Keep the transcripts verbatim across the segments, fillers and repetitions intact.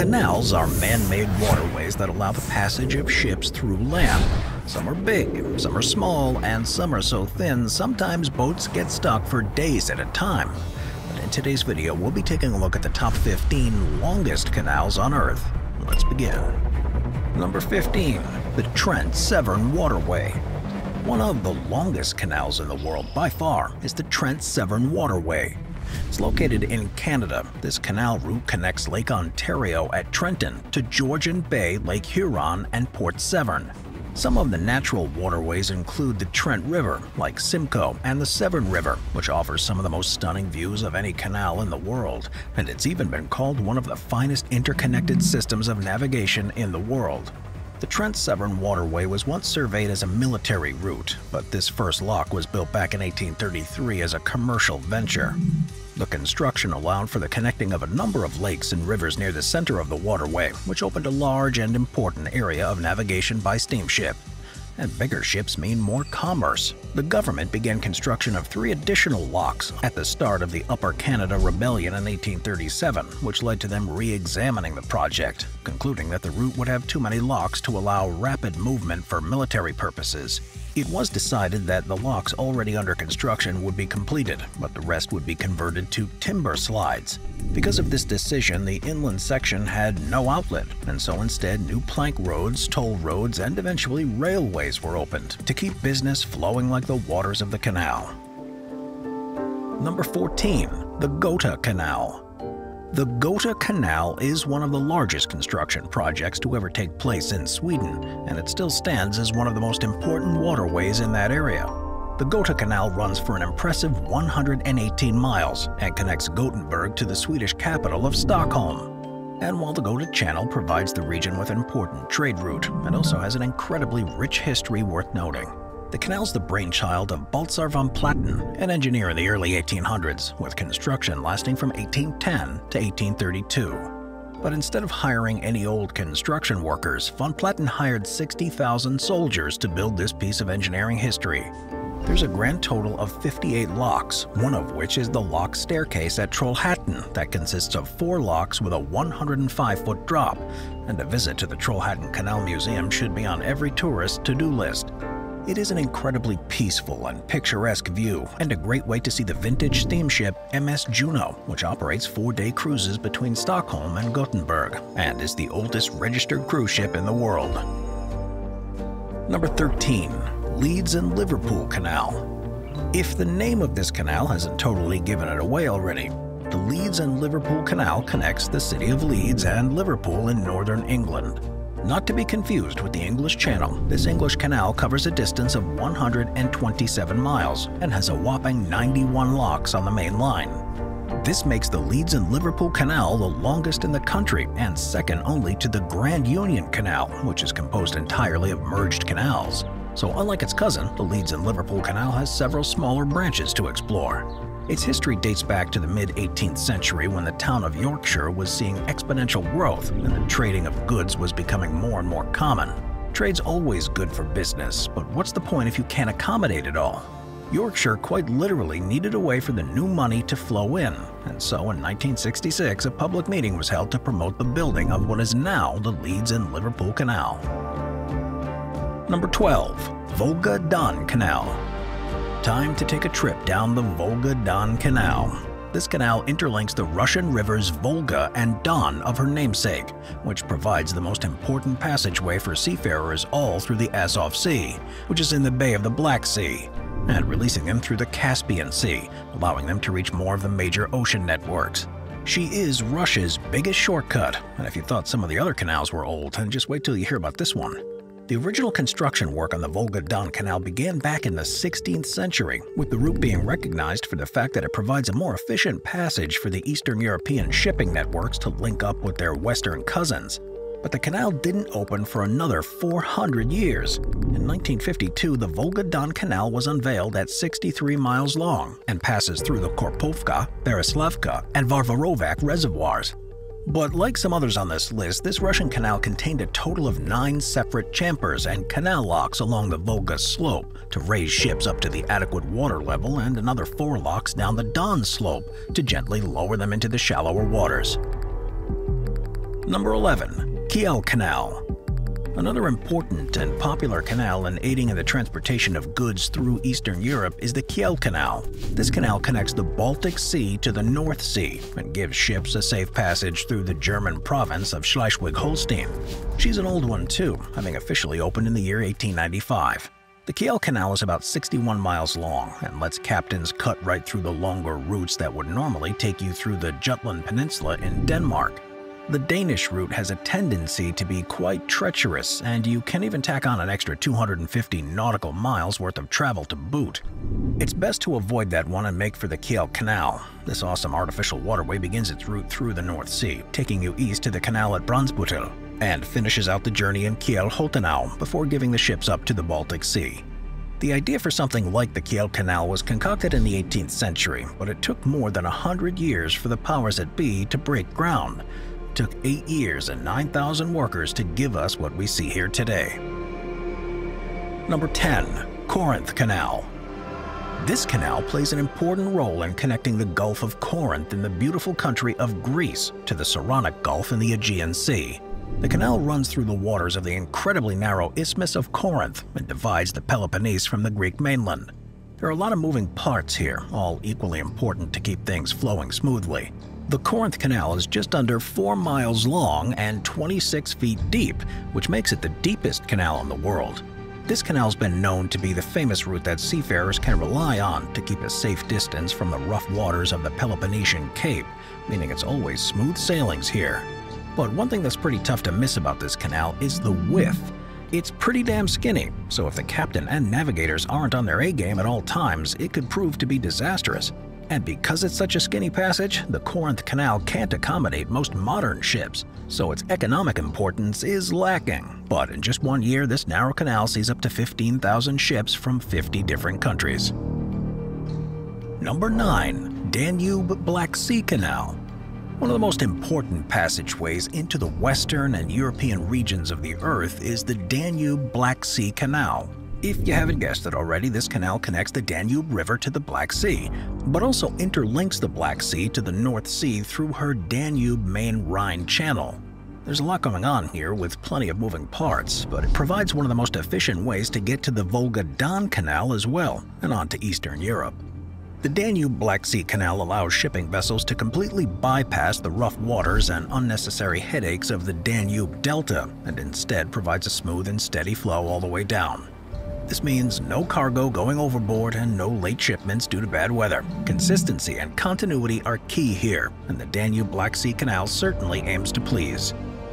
Canals are man-made waterways that allow the passage of ships through land. Some are big, some are small, and some are so thin sometimes boats get stuck for days at a time. But in today's video, we'll be taking a look at the top fifteen longest canals on Earth. Let's begin. Number fifteen. The Trent Severn Waterway. One of the longest canals in the world by far is the Trent Severn Waterway. It's located in Canada. This canal route connects Lake Ontario at Trenton to Georgian Bay, Lake Huron, and Port Severn. Some of the natural waterways include the Trent River, like Simcoe, and the Severn River, which offers some of the most stunning views of any canal in the world, and it's even been called one of the finest interconnected systems of navigation in the world. The Trent Severn Waterway was once surveyed as a military route, but this first lock was built back in eighteen thirty-three as a commercial venture. The construction allowed for the connecting of a number of lakes and rivers near the center of the waterway, which opened a large and important area of navigation by steamship. And bigger ships mean more commerce. The government began construction of three additional locks at the start of the Upper Canada Rebellion in eighteen thirty-seven, which led to them re-examining the project, concluding that the route would have too many locks to allow rapid movement for military purposes. It was decided that the locks already under construction would be completed, but the rest would be converted to timber slides. Because of this decision, the inland section had no outlet, and so instead new plank roads, toll roads, and eventually railways were opened to keep business flowing like the waters of the canal. Number fourteen. The Göta Canal. The Göta Canal is one of the largest construction projects to ever take place in Sweden, and it still stands as one of the most important waterways in that area. The Göta Canal runs for an impressive one hundred eighteen miles and connects Gothenburg to the Swedish capital of Stockholm. And while the Göta Channel provides the region with an important trade route, it also has an incredibly rich history worth noting. The canal's the brainchild of Baltzar von Platten, an engineer in the early eighteen hundreds, with construction lasting from eighteen ten to eighteen thirty-two. But instead of hiring any old construction workers, von Platten hired sixty thousand soldiers to build this piece of engineering history. There's a grand total of fifty-eight locks, one of which is the lock staircase at Trollhättan that consists of four locks with a one hundred five foot drop, and a visit to the Trollhättan Canal Museum should be on every tourist to-do list. It is an incredibly peaceful and picturesque view, and a great way to see the vintage steamship M S Juno, which operates four-day cruises between Stockholm and Gothenburg, and is the oldest registered cruise ship in the world. Number thirteen. Leeds and Liverpool Canal. If the name of this canal hasn't totally given it away already, the Leeds and Liverpool Canal connects the city of Leeds and Liverpool in northern England. Not to be confused with the English Channel, this English canal covers a distance of one hundred twenty-seven miles and has a whopping ninety-one locks on the main line. This makes the Leeds and Liverpool Canal the longest in the country and second only to the Grand Union Canal, which is composed entirely of merged canals. So unlike its cousin, the Leeds and Liverpool Canal has several smaller branches to explore. Its history dates back to the mid eighteenth century when the town of Yorkshire was seeing exponential growth and the trading of goods was becoming more and more common. Trade's always good for business, but what's the point if you can't accommodate it all? Yorkshire quite literally needed a way for the new money to flow in, and so in nineteen sixty-six a public meeting was held to promote the building of what is now the Leeds and Liverpool Canal. Number twelve. Volga-Don Canal. Time to take a trip down the Volga-Don Canal. This canal interlinks the Russian rivers Volga and Don of her namesake, which provides the most important passageway for seafarers all through the Azov Sea, which is in the Bay of the Black Sea, and releasing them through the Caspian Sea, allowing them to reach more of the major ocean networks. She is Russia's biggest shortcut, and if you thought some of the other canals were old, then just wait till you hear about this one. The original construction work on the Volga-Don Canal began back in the sixteenth century, with the route being recognized for the fact that it provides a more efficient passage for the Eastern European shipping networks to link up with their Western cousins. But the canal didn't open for another four hundred years. In nineteen fifty-two, the Volga-Don Canal was unveiled at sixty-three miles long and passes through the Korpovka, Berezlavka, and Varvarovac reservoirs. But like some others on this list, this Russian canal contained a total of nine separate chambers and canal locks along the Volga slope to raise ships up to the adequate water level, and another four locks down the Don slope to gently lower them into the shallower waters. Number eleven. Kiel Canal. Another important and popular canal in aiding in the transportation of goods through Eastern Europe is the Kiel Canal. This canal connects the Baltic Sea to the North Sea and gives ships a safe passage through the German province of Schleswig-Holstein. She's an old one too, having officially opened in the year eighteen ninety-five. The Kiel Canal is about sixty-one miles long and lets captains cut right through the longer routes that would normally take you through the Jutland Peninsula in Denmark. The Danish route has a tendency to be quite treacherous, and you can even tack on an extra two hundred fifty nautical miles worth of travel to boot. It's best to avoid that one and make for the Kiel Canal. This awesome artificial waterway begins its route through the North Sea, taking you east to the canal at Brunsbüttel, and finishes out the journey in Kiel-Holtenau before giving the ships up to the Baltic Sea. The idea for something like the Kiel Canal was concocted in the eighteenth century, but it took more than one hundred years for the powers that be to break ground. It took eight years and nine thousand workers to give us what we see here today. Number ten. Corinth Canal. This canal plays an important role in connecting the Gulf of Corinth in the beautiful country of Greece to the Saronic Gulf in the Aegean Sea. The canal runs through the waters of the incredibly narrow Isthmus of Corinth and divides the Peloponnese from the Greek mainland. There are a lot of moving parts here, all equally important to keep things flowing smoothly. The Corinth Canal is just under four miles long and twenty-six feet deep, which makes it the deepest canal in the world. This canal's been known to be the famous route that seafarers can rely on to keep a safe distance from the rough waters of the Peloponnesian Cape, meaning it's always smooth sailings here. But one thing that's pretty tough to miss about this canal is the width. It's pretty damn skinny, so if the captain and navigators aren't on their A game at all times, it could prove to be disastrous. And because it's such a skinny passage, the Corinth Canal can't accommodate most modern ships, so its economic importance is lacking. But in just one year, this narrow canal sees up to fifteen thousand ships from fifty different countries. Number nine. Danube Black Sea Canal. One of the most important passageways into the Western and European regions of the Earth is the Danube Black Sea Canal. If you haven't guessed it already, this canal connects the Danube River to the Black Sea, but also interlinks the Black Sea to the North Sea through her Danube-Main-Rhine Canal. There's a lot going on here with plenty of moving parts, but it provides one of the most efficient ways to get to the Volga-Don Canal as well, and on to Eastern Europe. The Danube Black Sea Canal allows shipping vessels to completely bypass the rough waters and unnecessary headaches of the Danube Delta, and instead provides a smooth and steady flow all the way down. This means no cargo going overboard and no late shipments due to bad weather. Consistency and continuity are key here, and the Danube Black Sea Canal certainly aims to please.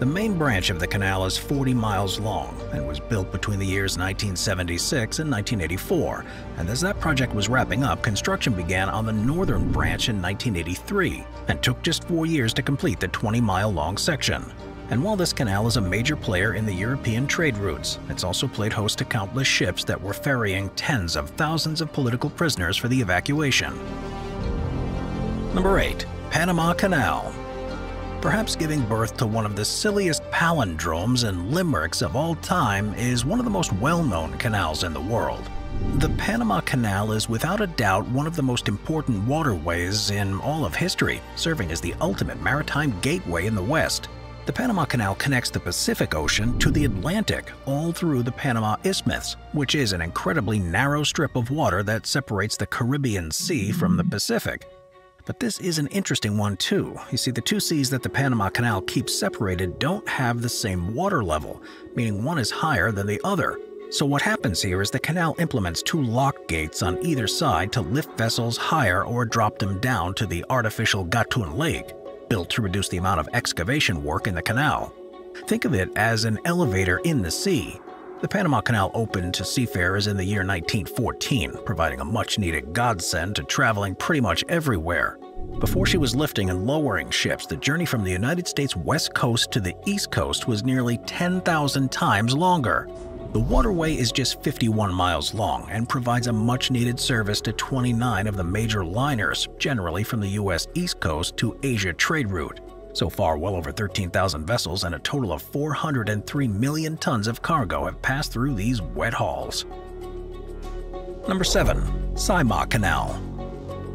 The main branch of the canal is forty miles long and was built between the years nineteen seventy-six and nineteen eighty-four, and as that project was wrapping up, construction began on the northern branch in nineteen eighty-three and took just four years to complete the twenty mile long section. And while this canal is a major player in the European trade routes, it's also played host to countless ships that were ferrying tens of thousands of political prisoners for the evacuation. Number eight. Panama Canal. Perhaps giving birth to one of the silliest palindromes and limericks of all time is one of the most well-known canals in the world. The Panama Canal is without a doubt one of the most important waterways in all of history, serving as the ultimate maritime gateway in the West. The Panama Canal connects the Pacific Ocean to the Atlantic all through the Panama Isthmus, which is an incredibly narrow strip of water that separates the Caribbean Sea from the Pacific. But this is an interesting one too. You see, the two seas that the Panama Canal keeps separated don't have the same water level, meaning one is higher than the other. So what happens here is the canal implements two lock gates on either side to lift vessels higher or drop them down to the artificial Gatun Lake, built to reduce the amount of excavation work in the canal. Think of it as an elevator in the sea. The Panama Canal opened to seafarers in the year nineteen fourteen, providing a much-needed godsend to traveling pretty much everywhere. Before she was lifting and lowering ships, the journey from the United States West Coast to the East Coast was nearly ten thousand times longer. The waterway is just fifty-one miles long and provides a much-needed service to twenty-nine of the major liners, generally from the U S East Coast to Asia trade route. So far, well over thirteen thousand vessels and a total of four hundred three million tons of cargo have passed through these wet hauls. Number seven. Saima Canal.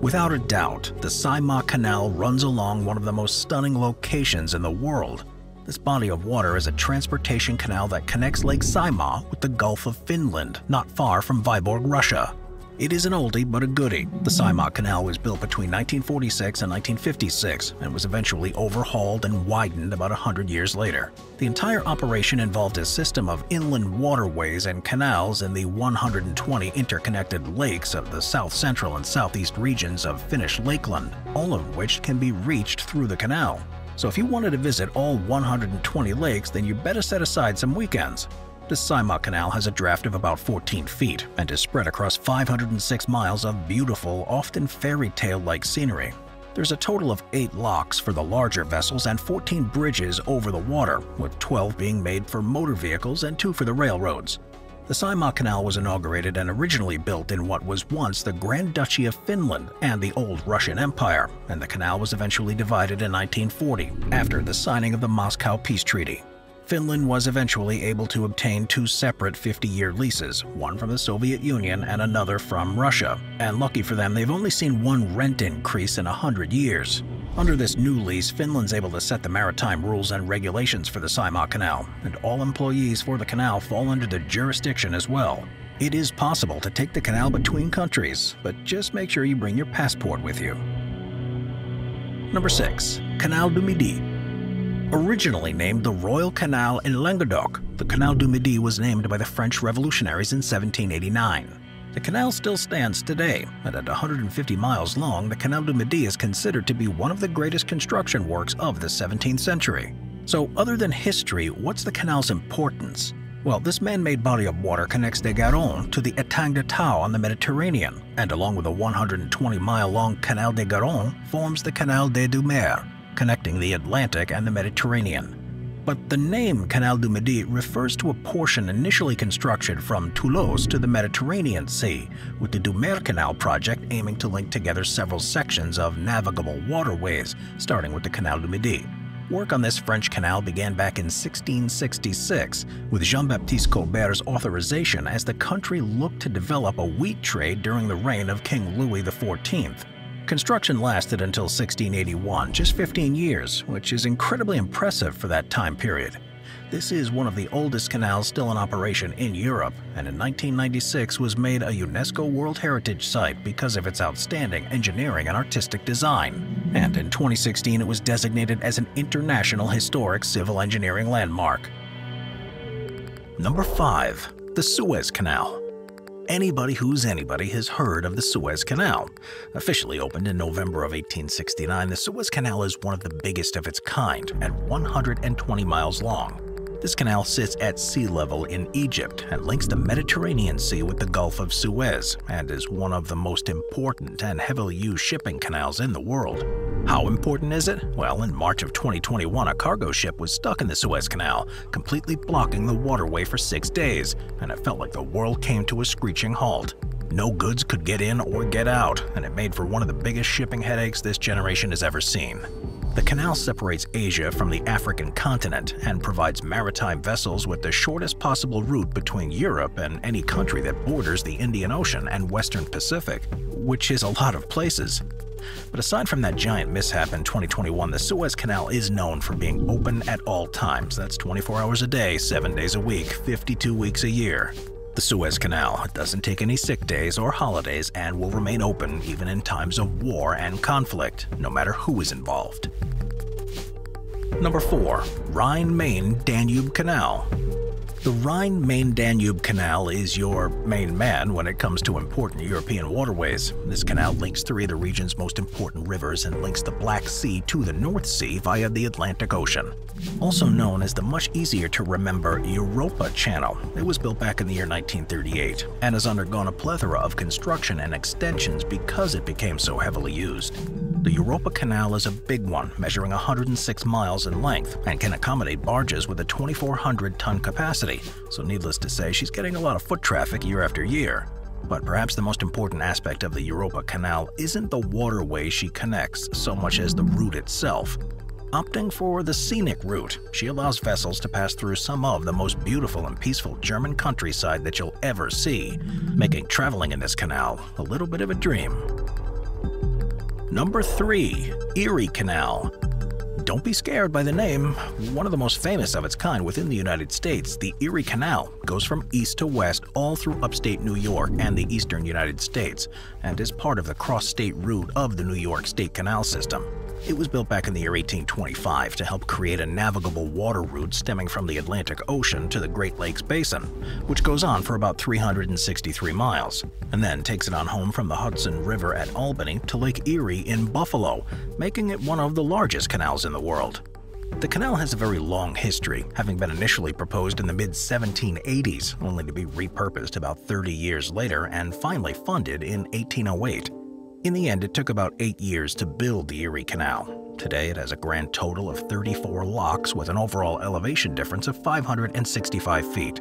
Without a doubt, the Saima Canal runs along one of the most stunning locations in the world. This body of water is a transportation canal that connects Lake Saimaa with the Gulf of Finland, not far from Vyborg, Russia. It is an oldie but a goodie. The Saima Canal was built between nineteen forty-six and nineteen fifty-six and was eventually overhauled and widened about one hundred years later. The entire operation involved a system of inland waterways and canals in the one hundred twenty interconnected lakes of the south-central and southeast regions of Finnish Lakeland, all of which can be reached through the canal. So if you wanted to visit all one hundred twenty lakes, then you better set aside some weekends. The Saima Canal has a draft of about fourteen feet and is spread across five hundred six miles of beautiful, often fairy tale-like scenery. There's a total of eight locks for the larger vessels and fourteen bridges over the water, with twelve being made for motor vehicles and two for the railroads. The Saima Canal was inaugurated and originally built in what was once the Grand Duchy of Finland and the old Russian Empire, and the canal was eventually divided in nineteen forty, after the signing of the Moscow Peace Treaty. Finland was eventually able to obtain two separate fifty-year leases, one from the Soviet Union and another from Russia, and lucky for them, they've only seen one rent increase in one hundred years. Under this new lease, Finland's able to set the maritime rules and regulations for the Saimaa Canal, and all employees for the canal fall under the jurisdiction as well. It is possible to take the canal between countries, but just make sure you bring your passport with you. Number six. Canal du Midi. Originally named the Royal Canal in Languedoc, the Canal du Midi was named by the French revolutionaries in seventeen eighty-nine. The canal still stands today, and at one hundred fifty miles long, the Canal du Midi is considered to be one of the greatest construction works of the seventeenth century. So other than history, what's the canal's importance? Well, this man-made body of water connects the Garonne to the Étang de Thau on the Mediterranean, and along with a one hundred twenty mile long Canal de Garonne, forms the Canal des Deux Mers, connecting the Atlantic and the Mediterranean. But the name Canal du Midi refers to a portion initially constructed from Toulouse to the Mediterranean Sea, with the Doumer Canal project aiming to link together several sections of navigable waterways, starting with the Canal du Midi. Work on this French canal began back in sixteen sixty-six, with Jean-Baptiste Colbert's authorization as the country looked to develop a wheat trade during the reign of King Louis the fourteenth. Construction lasted until sixteen eighty-one, just fifteen years, which is incredibly impressive for that time period. This is one of the oldest canals still in operation in Europe, and in nineteen ninety-six was made a UNESCO World Heritage Site because of its outstanding engineering and artistic design. And in twenty sixteen, it was designated as an International Historic Civil Engineering Landmark. Number five. The Suez Canal. Anybody who's anybody has heard of the Suez Canal. Officially opened in November of eighteen sixty-nine, the Suez Canal is one of the biggest of its kind at one hundred twenty miles long. This canal sits at sea level in Egypt and links the Mediterranean Sea with the Gulf of Suez and is one of the most important and heavily used shipping canals in the world. How important is it? Well, in March of twenty twenty-one, a cargo ship was stuck in the Suez Canal, completely blocking the waterway for six days, and it felt like the world came to a screeching halt. No goods could get in or get out, and it made for one of the biggest shipping headaches this generation has ever seen. The canal separates Asia from the African continent and provides maritime vessels with the shortest possible route between Europe and any country that borders the Indian Ocean and Western Pacific, which is a lot of places. But aside from that giant mishap in twenty twenty-one, the Suez Canal is known for being open at all times. That's twenty-four hours a day, seven days a week, fifty-two weeks a year. The Suez Canal doesn't take any sick days or holidays and will remain open even in times of war and conflict, no matter who is involved. Number four. Rhine-Main-Danube Canal. The Rhine-Main-Danube Canal is your main man when it comes to important European waterways. This canal links three of the region's most important rivers and links the Black Sea to the North Sea via the Atlantic Ocean. Also known as the much easier to remember Europa Channel, it was built back in the year nineteen thirty-eight and has undergone a plethora of construction and extensions because it became so heavily used. The Europa Canal is a big one, measuring one hundred six miles in length and can accommodate barges with a twenty-four hundred ton capacity, so needless to say, she's getting a lot of foot traffic year after year. But perhaps the most important aspect of the Europa Canal isn't the waterway she connects so much as the route itself. Opting for the scenic route, she allows vessels to pass through some of the most beautiful and peaceful German countryside that you'll ever see, making traveling in this canal a little bit of a dream. Number three. Erie Canal. Don't be scared by the name. One of the most famous of its kind within the United States, the Erie Canal goes from east to west all through upstate New York and the eastern United States, and is part of the cross-state route of the New York State Canal system. It was built back in the year eighteen twenty-five to help create a navigable water route stemming from the Atlantic Ocean to the Great Lakes Basin, which goes on for about three hundred sixty-three miles, and then takes it on home from the Hudson River at Albany to Lake Erie in Buffalo, making it one of the largest canals in the world. The canal has a very long history, having been initially proposed in the mid seventeen eighties, only to be repurposed about thirty years later and finally funded in eighteen oh eight. In the end, it took about eight years to build the Erie Canal. Today, it has a grand total of thirty-four locks with an overall elevation difference of five hundred sixty-five feet.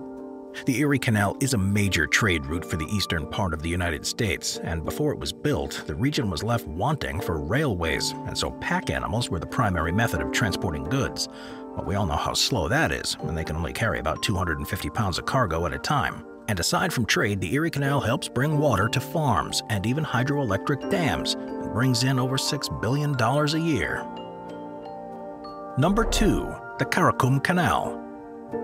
The Erie Canal is a major trade route for the eastern part of the United States, and before it was built, the region was left wanting for railways, and so pack animals were the primary method of transporting goods. But we all know how slow that is, and they can only carry about two hundred fifty pounds of cargo at a time. And aside from trade, the Erie Canal helps bring water to farms and even hydroelectric dams, and brings in over six billion dollars a year. Number two, the Karakum Canal.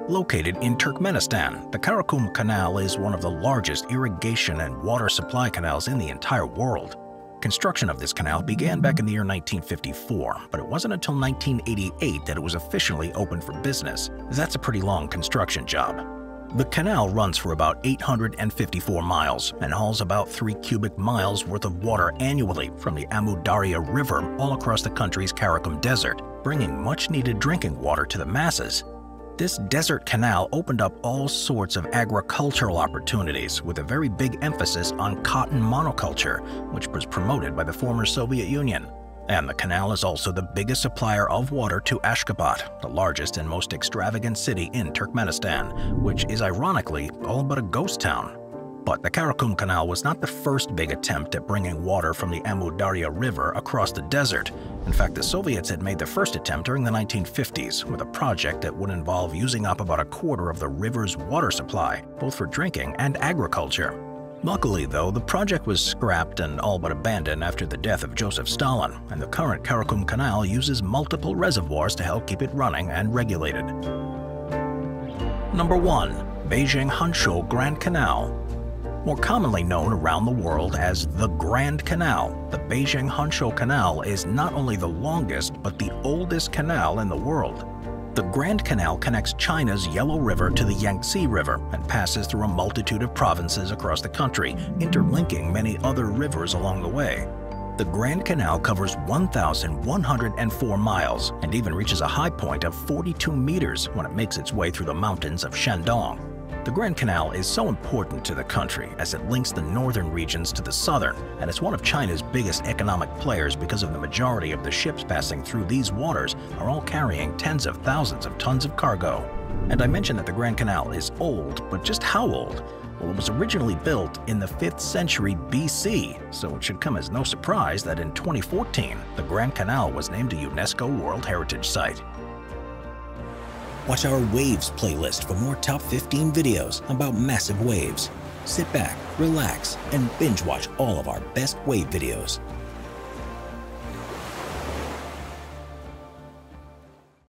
Located in Turkmenistan, the Karakum Canal is one of the largest irrigation and water supply canals in the entire world. Construction of this canal began back in the year nineteen fifty-four, but it wasn't until nineteen eighty-eight that it was officially opened for business. That's a pretty long construction job. The canal runs for about eight hundred fifty-four miles and hauls about three cubic miles worth of water annually from the Amu Darya River all across the country's Karakum Desert, bringing much-needed drinking water to the masses. This desert canal opened up all sorts of agricultural opportunities with a very big emphasis on cotton monoculture, which was promoted by the former Soviet Union. And the canal is also the biggest supplier of water to Ashgabat, the largest and most extravagant city in Turkmenistan, which is ironically all but a ghost town. But the Karakum Canal was not the first big attempt at bringing water from the Amu Darya River across the desert. In fact, the Soviets had made the first attempt during the nineteen fifties with a project that would involve using up about a quarter of the river's water supply, both for drinking and agriculture. Luckily, though, the project was scrapped and all but abandoned after the death of Joseph Stalin, and the current Karakum Canal uses multiple reservoirs to help keep it running and regulated. Number one, Beijing-Hangzhou Grand Canal. More commonly known around the world as the Grand Canal, the Beijing-Hangzhou Canal is not only the longest but the oldest canal in the world. The Grand Canal connects China's Yellow River to the Yangtze River and passes through a multitude of provinces across the country, interlinking many other rivers along the way. The Grand Canal covers one thousand one hundred four miles and even reaches a high point of forty-two meters when it makes its way through the mountains of Shandong. The Grand Canal is so important to the country as it links the northern regions to the southern, and it's one of China's biggest economic players because of the majority of the ships passing through these waters are all carrying tens of thousands of tons of cargo. And I mentioned that the Grand Canal is old, but just how old? Well, it was originally built in the fifth century B C, so it should come as no surprise that in twenty fourteen, the Grand Canal was named a UNESCO World Heritage Site. Watch our Waves playlist for more top fifteen videos about massive waves. Sit back, relax, and binge watch all of our best wave videos.